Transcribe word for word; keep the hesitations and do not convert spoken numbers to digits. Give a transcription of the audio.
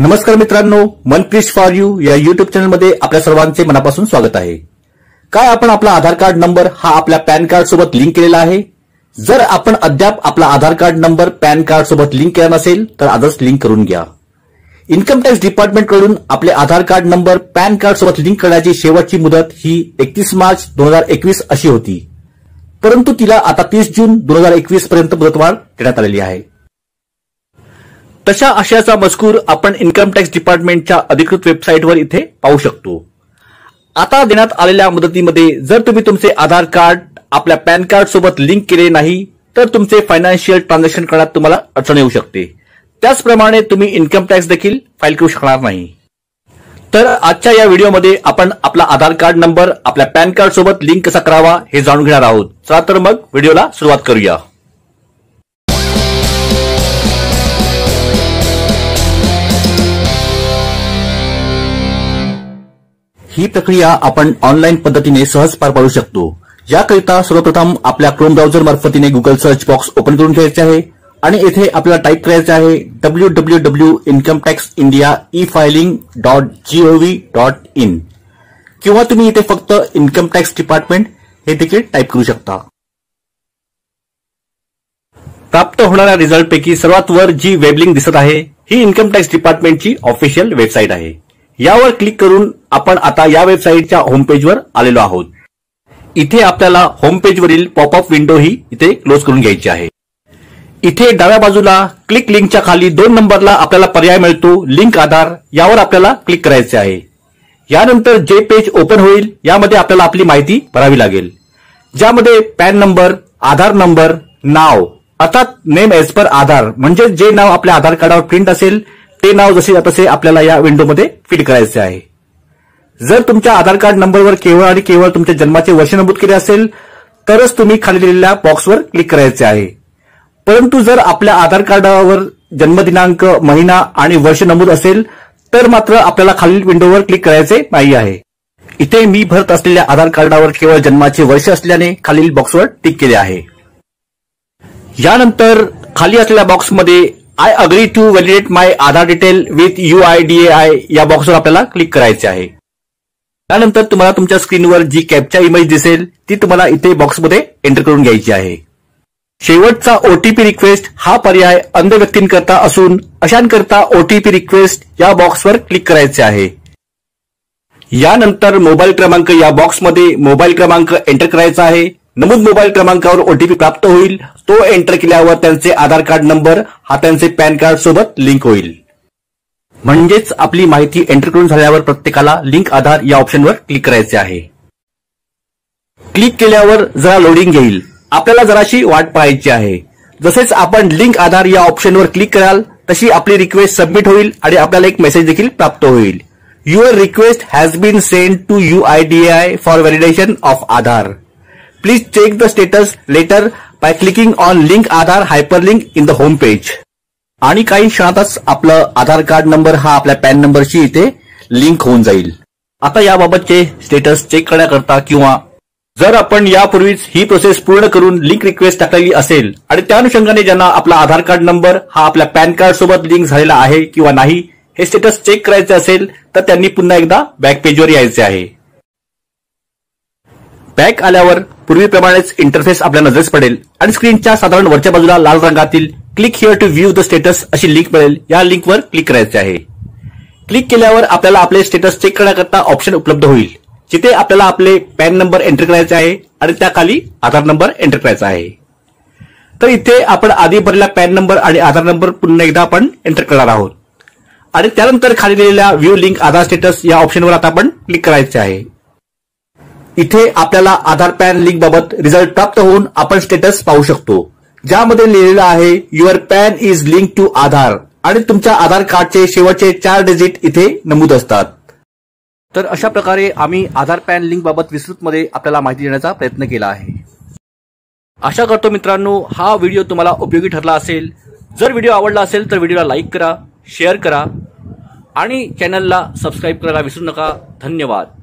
नमस्कार मित्रांनो, Mankrish for you या युट्यूब चॅनलमध्ये आपल्या सर्वांचे मनापासून स्वागत आहे। काय आपण आपला आधार कार्ड नंबर हा आपल्या पॅन कार्ड सोबत लिंक केलेला आहे? जर आपण अद्याप आपला Aadhaar card number PAN card सोबत लिंक केला नसेल तर आजच लिंक करून घ्या। इन्कम टॅक्स डिपार्टमेंट कडून आपले Aadhaar card number PAN card सोबत लिंक करण्याची शेवटची मुदत ही एकतीस मार्च दोन हजार एकवीस अशी होती, परंतु तिला आता तीस जून दोन हजार एकवीस पर्यंत मुदतवाढ देण्यात आलेली आहे। तशा आशयाचा मजकूर आपण इन्कम टॅक्स डिपार्टमेंटच्या अधिकृत वेबसाईटवर इथे पाहू शकतो। आता देण्यात आलेल्या मुदतीमध्ये जर तुम्ही तुमचे आधार कार्ड आपल्या पॅन कार्ड सोबत लिंक केले नाही तर तुमचे फायनान्शियल ट्रान्झॅक्शन करण्यात तुम्हाला अडचण येऊ शकते। त्याचप्रमाणे तुम्ही इन्कम टॅक्स देखील फाईल करू शकणार नाही। तर आजच्या या व्हिडिओमध्ये आपण आपला आधार कार्ड नंबर आपल्या पॅन कार्ड सोबत लिंक कसा करावा हे जाणून घेणार आहोत। चला तर मग व्हिडिओला सुरुवात करूया। ही प्रक्रिया आपण ऑनलाइन पद्धतीने सहज पार पाडू शकतो। याकरिता सर्वप्रथम आपल्या क्रोम ब्राउझर मार्फतीने गुगल सर्च बॉक्स ओपन करून घ्यायचे आहे आणि इथे आपल्याला टाईप करायचे आहे W W W dot income tax India e filing dot G O V dot in किंवा तुम्ही इथे फक्त इन्कम टॅक्स डिपार्टमेंट हे देखील टाईप करू शकता। प्राप्त होणाऱ्या रिझल्टपैकी सर्वात वर जी वेब लिंक दिसत आहे ही इन्कम टॅक्स डिपार्टमेंटची ऑफिशियल वेबसाईट आहे। यावर क्लिक करून आपण आता या वेबसाईटच्या होमपेजवर आलेलो आहोत। इथे आपल्याला होमपेजवरील पॉपअप विंडो ही इथे क्लोज करून घ्यायची आहे। इथे डाव्या बाजूला क्लिक लिंकच्या खाली दोन नंबरला आपल्याला पर्याय मिळतो लिंक आधार, यावर आपल्याला क्लिक करायचे आहे। यानंतर जे पेज ओपन होईल यामध्ये आपल्याला आपली माहिती भरावी लागेल, ज्यामध्ये पॅन नंबर, आधार नंबर, नाव अर्थात नेम एज पर आधार म्हणजे जे नाव आपल्या आधार कार्डावर प्रिंट असेल ते नाव जसे तसे आपल्याला या विंडोमध्ये फिट करायचे आहे। जर तुमच्या आधार कार्ड नंबरवर केवळ आणि केवळ तुमच्या जन्माचे वर्ष नमूद केले असेल तरच तुम्ही खाली दिलेल्या बॉक्सवर क्लिक करायचे आहे। परंतु जर आपल्या आधार कार्डावर जन्मदिनांक, महिना आणि वर्ष नमूद असेल तर मात्र आपल्याला खालील विंडोवर क्लिक करायचे नाही आहे। इथे मी भरत असलेल्या आधार कार्डावर केवळ जन्माचे वर्ष असल्याने खालील बॉक्सवर टिक केले आहे। यानंतर खाली असलेल्या बॉक्समध्ये I agree to validate my Aadhaar detail with U I D A I या बॉक्सवर आपल्याला क्लिक करायचे आहे। त्यानंतर तुम्हाला तुमच्या स्क्रीनवर जी कॅपचा इमेज दिसेल ती तुम्हाला इथे बॉक्समध्ये एंटर करून घ्यायची आहे। शेवटचा ओटीपी रिक्वेस्ट हा पर्याय अंध व्यक्तींकरता असून अशांकरता ओटीपी रिक्वेस्ट या बॉक्सवर क्लिक करायचे आहे। यानंतर मोबाईल क्रमांक या बॉक्समध्ये मोबाईल क्रमांक एंटर करायचा आहे। नमूद मोबाईल क्रमांकावर ओटीपी प्राप्त होईल, तो एंटर केल्यावर त्यांचे आधार कार्ड नंबर हा त्यांचे पॅन कार्ड सोबत लिंक होईल। म्हणजेच आपली माहिती एंटर करून झाल्यावर प्रत्येकाला लिंक आधार या ऑप्शनवर क्लिक करायचे आहे। क्लिक केल्यावर जरा लोडिंग घेईल, आपल्याला जराशी वाट पाहायची आहे। जसेच आपण लिंक आधार या ऑप्शनवर क्लिक कराल तशी आपली रिक्वेस्ट सबमिट होईल आणि आपल्याला एक मेसेज देखील प्राप्त होईल, your request has been send to U I D I for validation of Aadhaar, please check the status later by clicking on link Aadhaar hyperlink in the home page. आणि काही क्षणातच आपलं आधार कार्ड नंबर हा आपल्या पॅन नंबरशी इथे लिंक होऊन जाईल। आता याबाबतचे स्टेटस चेक करण्याकरता किंवा जर आपण यापूर्वीच ही प्रोसेस पूर्ण करून लिंक रिक्वेस्ट टाकलेली असेल आणि त्या अनुषंगाने ज्यांना आपला आधार कार्ड नंबर हा आपल्या पॅन कार्ड सोबत लिंक झालेला आहे किंवा नाही हे स्टेटस चेक करायचे असेल तर त्यांनी पुन्हा एकदा बॅक पेजवर यायचे आहे। बॅक आल्यावर पूर्वीप्रमाणेच इंटरफेस आपल्या नजरेस पडेल आणि स्क्रीनच्या साधारण वरच्या बाजूला लाल रंगातील click here to view the status अशी लिंक मिळेल। या लिंकवर क्लिक करायचे आहे। क्लिक केल्यावर आपल्याला आपले स्टेटस चेक करण्याकरता ऑप्शन उपलब्ध होईल, जिथे आपल्याला आपले पॅन नंबर एंटर करायचे आहे आणि त्या खाली आधार नंबर एंटर करायचा आहे। तर इथे आपण आधी भरलेला पॅन नंबर आणि आधार नंबर पुन्हा एकदा आपण एंटर करणार आहोत आणि त्यानंतर खाली दिलेल्या व्ह्यू लिंक आधार स्टेटस या ऑप्शनवर आता आपण क्लिक करायचे आहे। इथे आपल्याला आधार पॅन लिंक बाबत रिझल्ट प्राप्त होऊन आपण स्टेटस पाहू शकतो, ज्यामध्ये लिहिलेलं आहे your PAN is link to Aadhaar आणि तुमच्या आधार कार्डचे शेवटचे चार डिजिट इथे नमूद असतात। तर अशा प्रकारे आम्ही आधार पॅन लिंक बाबत विस्तृतमध्ये आपल्याला माहिती देण्याचा प्रयत्न केला आहे। आशा करतो मित्रांनो हा व्हिडिओ तुम्हाला उपयोगी ठरला असेल। जर व्हिडिओ आवडला असेल तर व्हिडिओला लाईक करा, शेअर करा आणि चॅनलला सबस्क्राईब करायला विसरू नका। धन्यवाद।